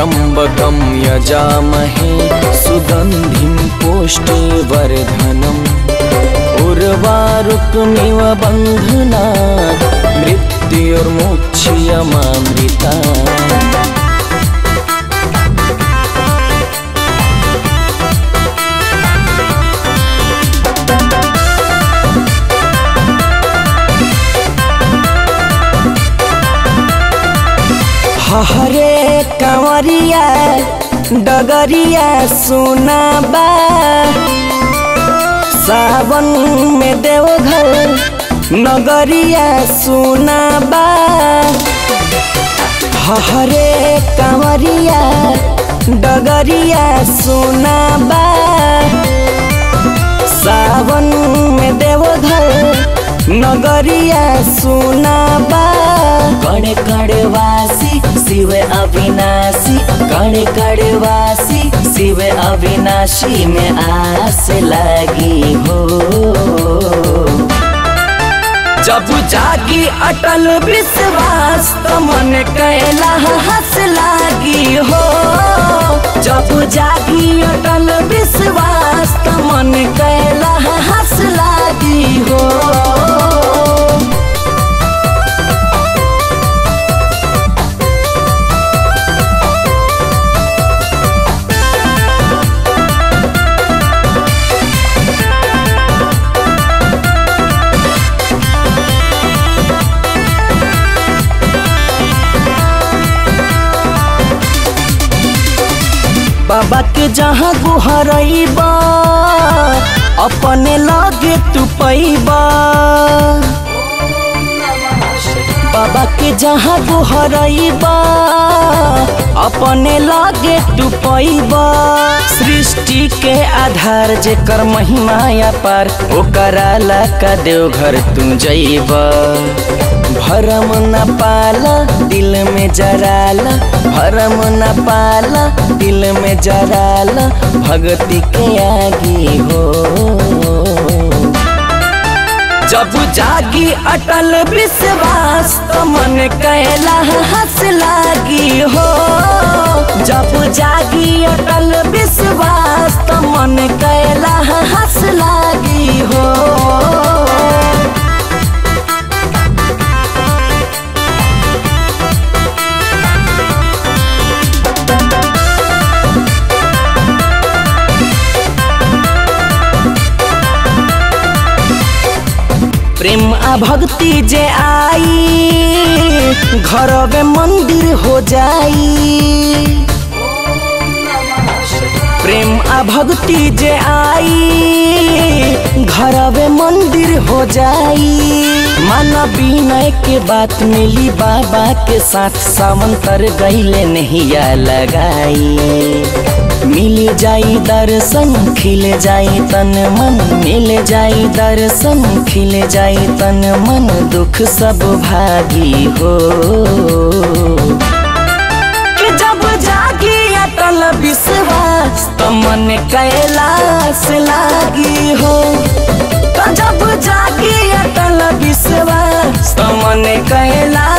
त्र्यंबकं यजामहे सुगंधिं पुष्टिवर्धनम् उर्वारुकमिव बन्धनात् मृत्युर्मुच्यमामृतात्। हरे कंवरिया डगरिया सुनाबा सावन में देवघर नगरिया सुनाबा। हरे कंवरिया डगरिया सुनाबा सावन में देवघर नगरिया सुनाबा। कण कणवासी शिव अविनाशी कण कणवासी शिव अविनाशी में आस लगी हो। जब जागी अटल विश्वास तो मन कैलाश हंस लागी हो। जब जागी अटल विश्वास तो मन कैलाश हंस लागी हो। बाबा के जहाँ गुहरैबा अपने लागे तू पैबा। बाबा के जहाँ गुहरैबा अपने लागे तू पैबा। सृष्टि के आधार जेकर महिमा अपार ओकरा लाका देवघर तू जैबा। भरम न पाला दिल में जराला भरम न पाला दिल में जराला भक्ति के आगी हो। जब जागी अटल विश्वास तो मन कैलाश हंस लागी हो। जब जागी अटल विश्वास तो मन कैलाश हंस लागी हो। प्रेम आ भक्ति जे आई घर में मंदिर हो जाई। प्रेम आ भक्ति जे आई घर में मंदिर हो जाई। माना विनय के बात मिली बाबा के साथ सावन तर गईले नैया लगाई। मिल जाई दर्शन खिल जाई तन मन मिल जाई दर्शन खिल जाई तन मन दुख सब भागी हो। कि जब जागी अटल विश्वास तो मन कैलाश लागी हो। तो जब जागी अटल विश्वास तो मन कैलाश